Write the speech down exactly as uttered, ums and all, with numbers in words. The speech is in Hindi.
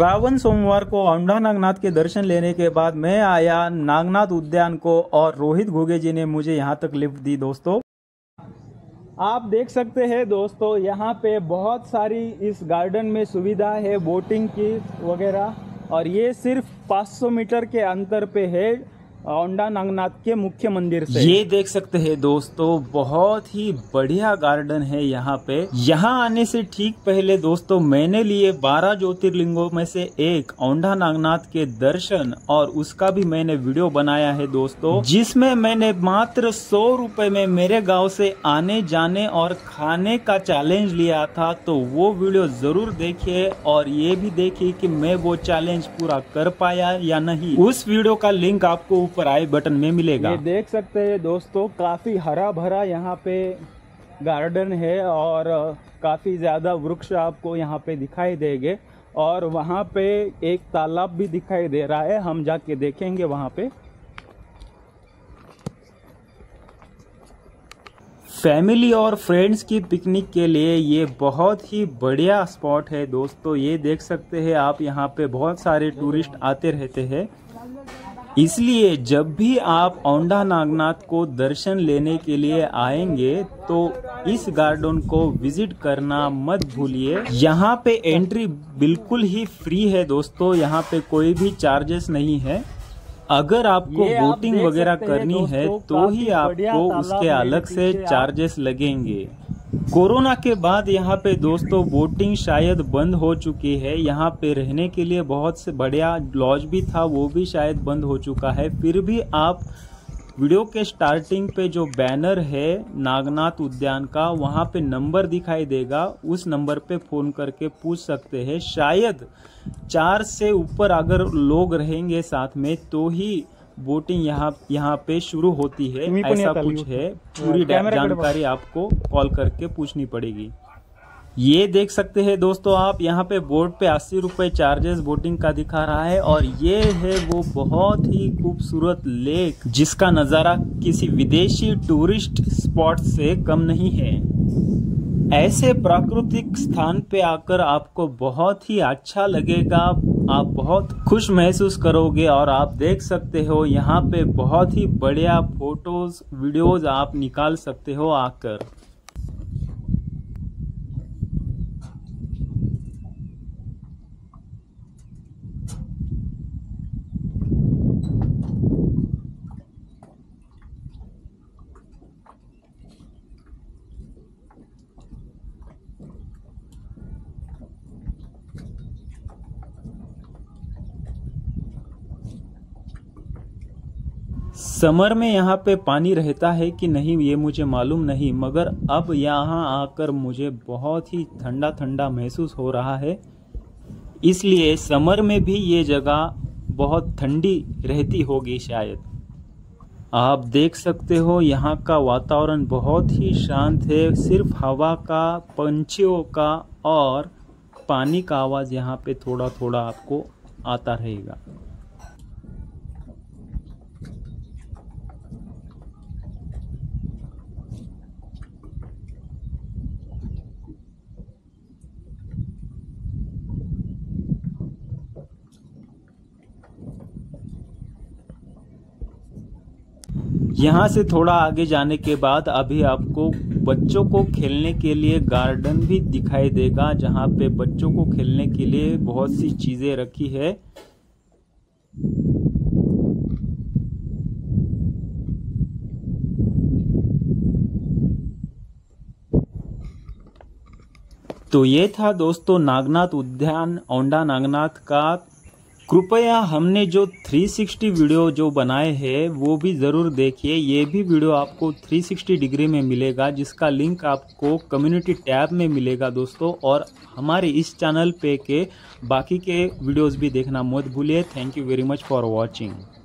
श्रावण सोमवार को औंढा नागनाथ के दर्शन लेने के बाद मैं आया नागनाथ उद्यान को और रोहित घोगे जी ने मुझे यहाँ तक लिफ्ट दी। दोस्तों आप देख सकते हैं दोस्तों यहाँ पे बहुत सारी इस गार्डन में सुविधा है बोटिंग की वगैरह, और ये सिर्फ पाँच सौ मीटर के अंतर पे है औंढा नागनाथ के मुख्य मंदिर से। ये देख सकते हैं दोस्तों बहुत ही बढ़िया गार्डन है यहाँ पे। यहाँ आने से ठीक पहले दोस्तों मैंने लिए बारह ज्योतिर्लिंगों में से एक औंढा नागनाथ के दर्शन, और उसका भी मैंने वीडियो बनाया है दोस्तों, जिसमें मैंने मात्र सौ रुपए में मेरे गांव से आने जाने और खाने का चैलेंज लिया था। तो वो वीडियो जरूर देखिए और ये भी देखिए कि मैं वो चैलेंज पूरा कर पाया या नहीं। उस वीडियो का लिंक आपको ऊपर आई बटन में मिलेगा। ये देख सकते हैं दोस्तों काफी हरा भरा यहाँ पे गार्डन है और काफी ज्यादा वृक्ष आपको यहाँ पे दिखाई देंगे, और वहाँ पे एक तालाब भी दिखाई दे रहा है, हम जाके देखेंगे वहाँ पे। फैमिली और फ्रेंड्स की पिकनिक के लिए ये बहुत ही बढ़िया स्पॉट है दोस्तों। ये देख सकते हैं आप यहाँ पे बहुत सारे टूरिस्ट आते रहते हैं, इसलिए जब भी आप औंढा नागनाथ को दर्शन लेने के लिए आएंगे तो इस गार्डन को विजिट करना मत भूलिए। यहाँ पे एंट्री बिल्कुल ही फ्री है दोस्तों, यहाँ पे कोई भी चार्जेस नहीं है। अगर आपको बोटिंग वगैरह करनी है तो ही आपको उसके अलग से चार्जेस लगेंगे। कोरोना के बाद यहाँ पे दोस्तों बोटिंग शायद बंद हो चुकी है। यहाँ पे रहने के लिए बहुत से बढ़िया लॉज भी था, वो भी शायद बंद हो चुका है। फिर भी आप वीडियो के स्टार्टिंग पे जो बैनर है नागनाथ उद्यान का, वहाँ पे नंबर दिखाई देगा, उस नंबर पे फ़ोन करके पूछ सकते हैं। शायद चार से ऊपर अगर लोग रहेंगे साथ में तो ही बोटिंग यहाँ यहाँ पे शुरू होती है, ऐसा कुछ है। पूरी जानकारी आपको कॉल करके पूछनी पड़ेगी। ये देख सकते हैं दोस्तों आप यहाँ पे बोर्ड पे अस्सी रुपए चार्जेस बोटिंग का दिखा रहा है, और ये है वो बहुत ही खूबसूरत लेक जिसका नज़ारा किसी विदेशी टूरिस्ट स्पॉट से कम नहीं है। ऐसे प्राकृतिक स्थान पे आकर आपको बहुत ही अच्छा लगेगा, आप बहुत खुश महसूस करोगे। और आप देख सकते हो यहाँ पे बहुत ही बढ़िया फोटोज वीडियोज आप निकाल सकते हो आकर। समर में यहाँ पे पानी रहता है कि नहीं ये मुझे मालूम नहीं, मगर अब यहाँ आकर मुझे बहुत ही ठंडा ठंडा महसूस हो रहा है। इसलिए समर में भी ये जगह बहुत ठंडी रहती होगी शायद। आप देख सकते हो यहाँ का वातावरण बहुत ही शांत है, सिर्फ हवा का, पंछियों का और पानी का आवाज़ यहाँ पे थोड़ा थोड़ा आपको आता रहेगा। यहाँ से थोड़ा आगे जाने के बाद अभी आपको बच्चों को खेलने के लिए गार्डन भी दिखाई देगा, जहाँ पे बच्चों को खेलने के लिए बहुत सी चीज़ें रखी है। तो ये था दोस्तों नागनाथ उद्यान औंढा नागनाथ का। कृपया हमने जो तीन सौ साठ वीडियो जो बनाए हैं वो भी ज़रूर देखिए। ये भी वीडियो आपको तीन सौ साठ डिग्री में मिलेगा, जिसका लिंक आपको कम्युनिटी टैब में मिलेगा दोस्तों। और हमारे इस चैनल पे के बाकी के वीडियोस भी देखना मत भूलिए। Thank you very much for watching.